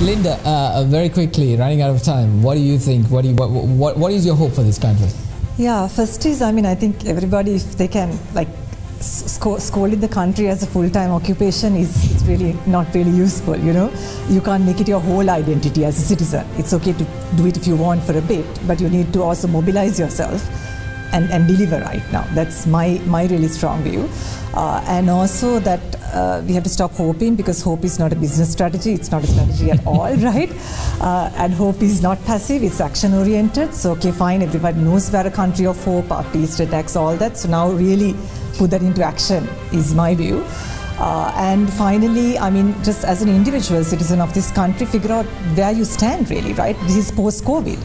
Linda, very quickly, running out of time, what do you think? What is your hope for this country? Yeah, first is, I mean, I think everybody, if they can, like, scolding the country as a full-time occupation is really not really useful, you know. You can't make it your whole identity as a citizen. It's okay to do it if you want for a bit, but you need to also mobilize yourself and deliver right now. That's my really strong view. And also that we have to stop hoping, because hope is not a business strategy. It's not a strategy at all, right? And hope is not passive, it's action-oriented. So, okay, fine, everybody knows we're a country of hope, our terrorist attacks, all that. So now really put that into action is my view. And finally, I mean, just as an individual citizen of this country, figure out where you stand really, right? This is post-COVID.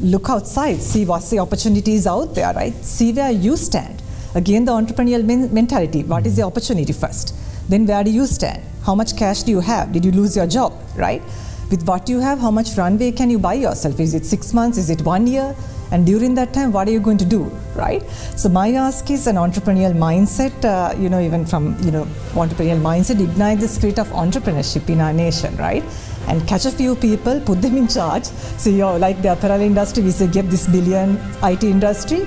Look outside, see what's the opportunities out there, right? See where you stand. Again, the entrepreneurial mentality, what is the opportunity first? Then where do you stand? How much cash do you have? Did you lose your job, right? With what you have, how much runway can you buy yourself? Is it 6 months? Is it 1 year? And during that time, what are you going to do, right? So my ask is an entrepreneurial mindset, you know, even from, you know, entrepreneurial mindset, ignite the spirit of entrepreneurship in our nation, right? And catch a few people, put them in charge. So, you know, like the apparel industry, we say get this billion IT industry,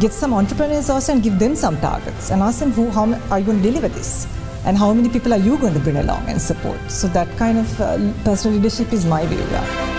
get some entrepreneurs also and give them some targets and ask them how are you going to deliver this? And how many people are you going to bring along and support? So that kind of personal leadership is my view. Yeah.